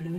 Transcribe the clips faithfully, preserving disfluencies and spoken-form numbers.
Blue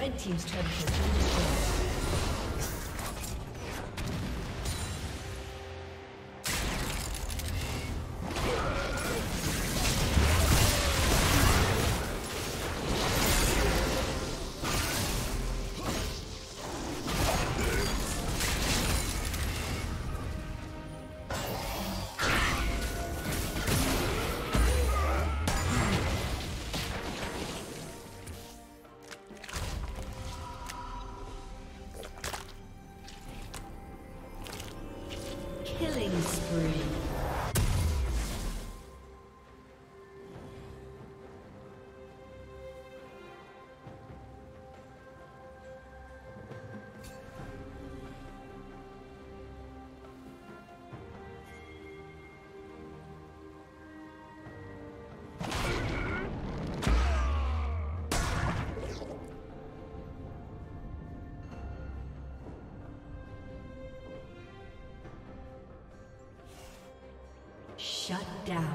Red team's turret has been destroyed. Shut down.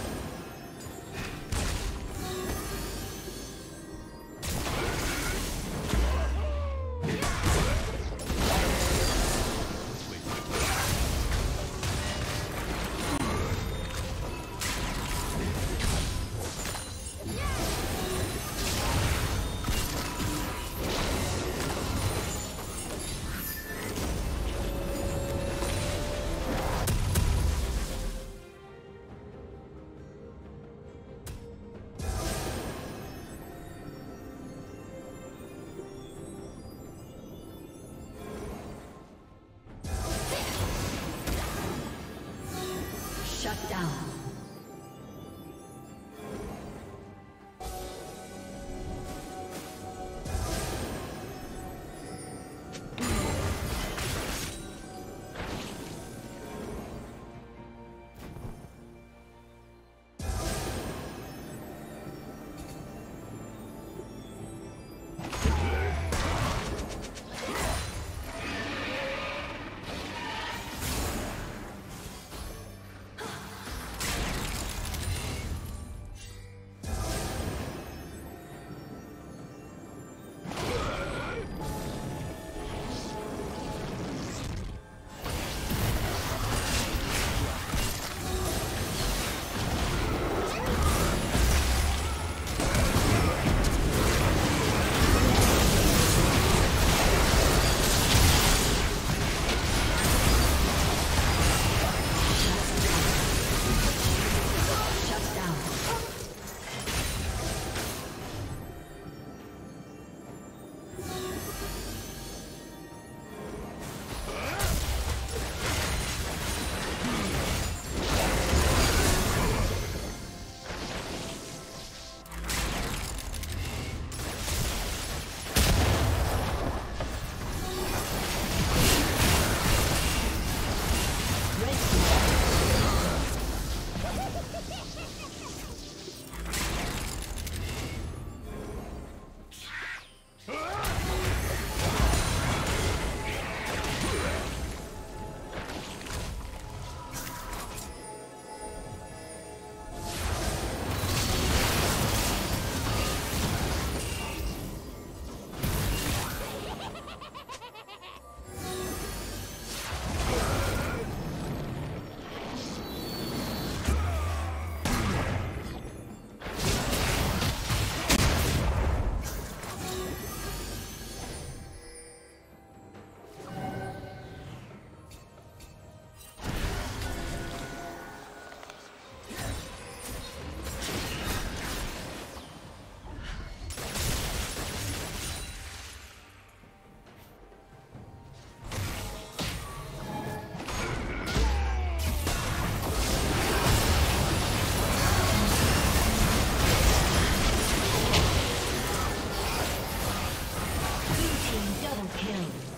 Kill.